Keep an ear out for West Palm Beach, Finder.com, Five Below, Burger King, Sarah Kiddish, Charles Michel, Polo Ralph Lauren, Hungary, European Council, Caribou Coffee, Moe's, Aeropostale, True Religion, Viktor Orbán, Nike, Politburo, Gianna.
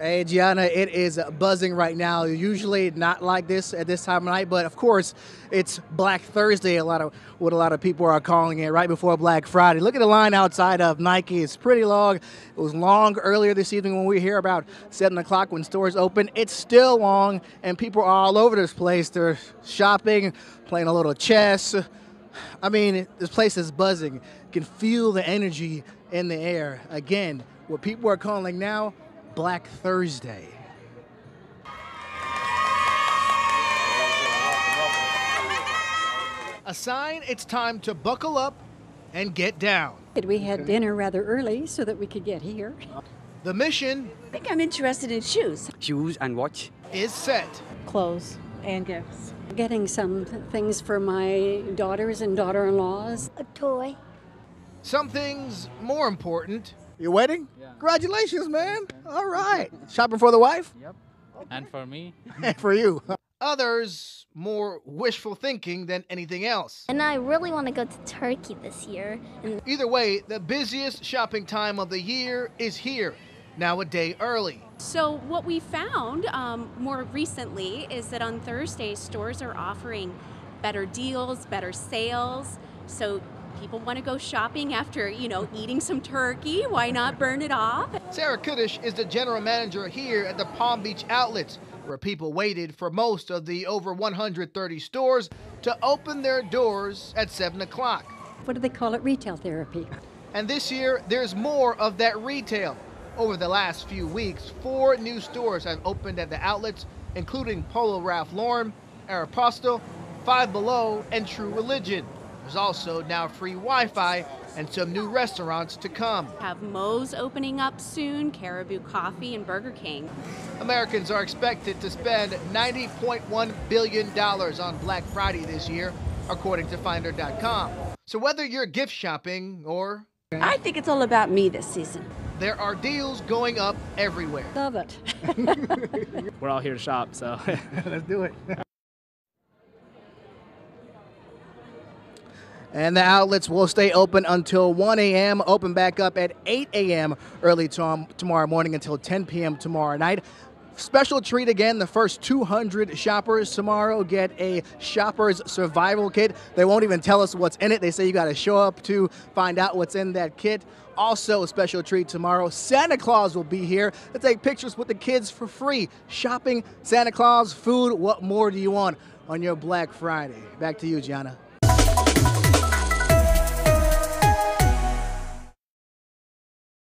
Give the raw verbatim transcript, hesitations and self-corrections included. Hey, Gianna, it is buzzing right now. Usually not like this at this time of night, but of course, it's Black Thursday, a lot of what a lot of people are calling it, right before Black Friday. Look at the line outside of Nike. It's pretty long. It was long earlier this evening when we were here, about seven o'clock when stores open. It's still long, and people are all over this place. They're shopping, playing a little chess. I mean, this place is buzzing. You can feel the energy in the air. Again, what people are calling now, Black Thursday. A sign, it's time to buckle up and get down. We had dinner rather early so that we could get here. The mission, I think I'm interested in shoes. Shoes and watch. Is set. Clothes and gifts. Getting some things for my daughters and daughter-in-laws. A toy. Something's more important. Your wedding? Yeah. Congratulations, man. Yeah. All right. Shopping for the wife? Yep. Okay. And for me. And for you. Others, more wishful thinking than anything else. And I really want to go to Turkey this year. And either way, the busiest shopping time of the year is here, now a day early. So what we found um, more recently is that on Thursdays, stores are offering better deals, better sales. So people want to go shopping after, you know, eating some turkey. Why not burn it off? Sarah Kiddish is the general manager here at the Palm Beach outlets, where people waited for most of the over one hundred thirty stores to open their doors at seven o'clock. What do they call it? Retail therapy. And this year, there's more of that retail. Over the last few weeks, four new stores have opened at the outlets, including Polo Ralph Lauren, Aeropostale, Five Below, and True Religion. There's also now free Wi-Fi and some new restaurants to come. Have Moe's opening up soon, Caribou Coffee, and Burger King. Americans are expected to spend ninety point one billion dollars on Black Friday this year, according to Finder dot com. So whether you're gift shopping or... I think it's all about me this season. There are deals going up everywhere. Love it. We're all here to shop, so let's do it. And the outlets will stay open until one A M, open back up at eight A M early tom tomorrow morning until ten P M tomorrow night. Special treat again, the first two hundred shoppers tomorrow get a shopper's survival kit. They won't even tell us what's in it. They say you got to show up to find out what's in that kit. Also a special treat tomorrow, Santa Claus will be here to take pictures with the kids for free. Shopping, Santa Claus, food, what more do you want on your Black Friday? Back to you, Gianna.